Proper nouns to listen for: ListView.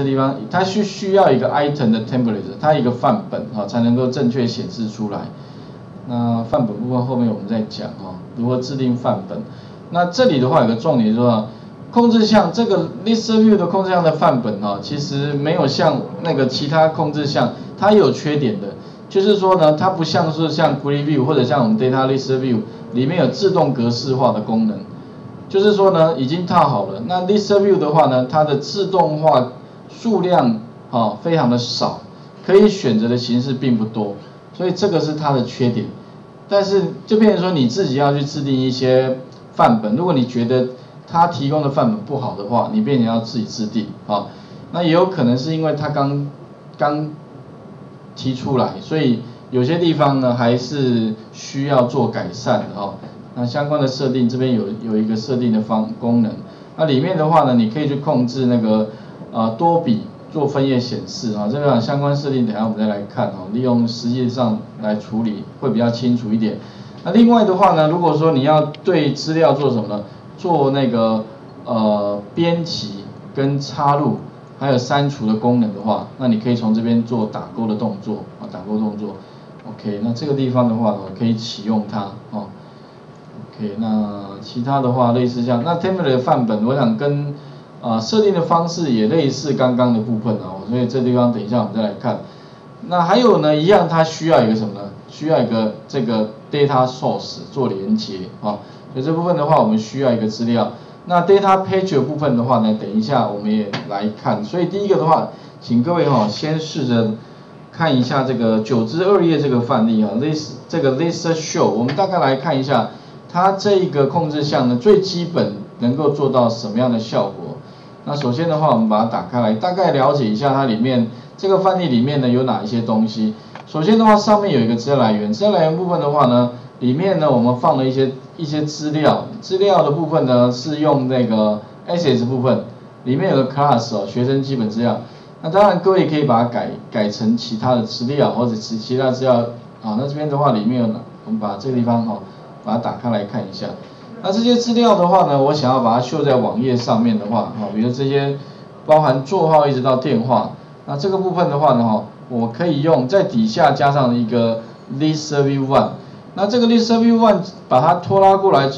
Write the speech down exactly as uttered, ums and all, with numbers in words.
这地方它需需要一个 item 的 template， 它一个范本啊、哦、才能够正确显示出来。那范本部分后面我们再讲哦，如何制定范本。那这里的话有个重点就是控制项这个 ListView 的控制项的范本哦，其实没有像那个其他控制项它有缺点的，就是说呢它不像是像 GridView 或者像我们 Data ListView 里面有自动格式化的功能。 就是说呢，已经套好了。那 ListView 的话呢，它的自动化数量啊、哦、非常的少，可以选择的形式并不多，所以这个是它的缺点。但是就变成说你自己要去制定一些范本，如果你觉得它提供的范本不好的话，你变成要自己制定啊、哦。那也有可能是因为它刚刚提出来，所以有些地方呢还是需要做改善的哦。 那相关的设定这边有有一个设定的方功能，那里面的话呢，你可以去控制那个呃多笔做分页显示啊、哦，这个相关设定等下我们再来看哦，利用实际上来处理会比较清楚一点。那另外的话呢，如果说你要对资料做什么呢？做那个呃编辑跟插入还有删除的功能的话，那你可以从这边做打勾的动作啊、哦，打勾动作 ，OK， 那这个地方的话可以启用它哦。 OK， 那其他的话类似像那 template 的范本，我想跟啊、呃、设定的方式也类似刚刚的部分啊，所以这地方等一下我们再来看。那还有呢，一样它需要一个什么呢？需要一个这个 data source 做连接啊，所以这部分的话我们需要一个资料。那 data page 的部分的话呢，等一下我们也来看。所以第一个的话，请各位哈、哦、先试着看一下这个九之二页这个范例啊 ，list 这个 list show， 我们大概来看一下。 它这一个控制项呢，最基本能够做到什么样的效果？那首先的话，我们把它打开来，大概了解一下它里面这个范例里面呢有哪一些东西。首先的话，上面有一个资料来源，资料来源部分的话呢，里面呢我们放了一些一些资料，资料的部分呢是用那个 assets 部分，里面有个 class 哦，学生基本资料。那当然各位可以把它改改成其他的资料或者其其他资料啊。那这边的话里面有哪？我们把这个地方哦。 把它打开来看一下，那这些资料的话呢，我想要把它秀在网页上面的话，哈，比如这些包含座号一直到电话，那这个部分的话呢，哈，我可以用在底下加上一个 list view one， 那这个 list view one 把它拖拉过来之后。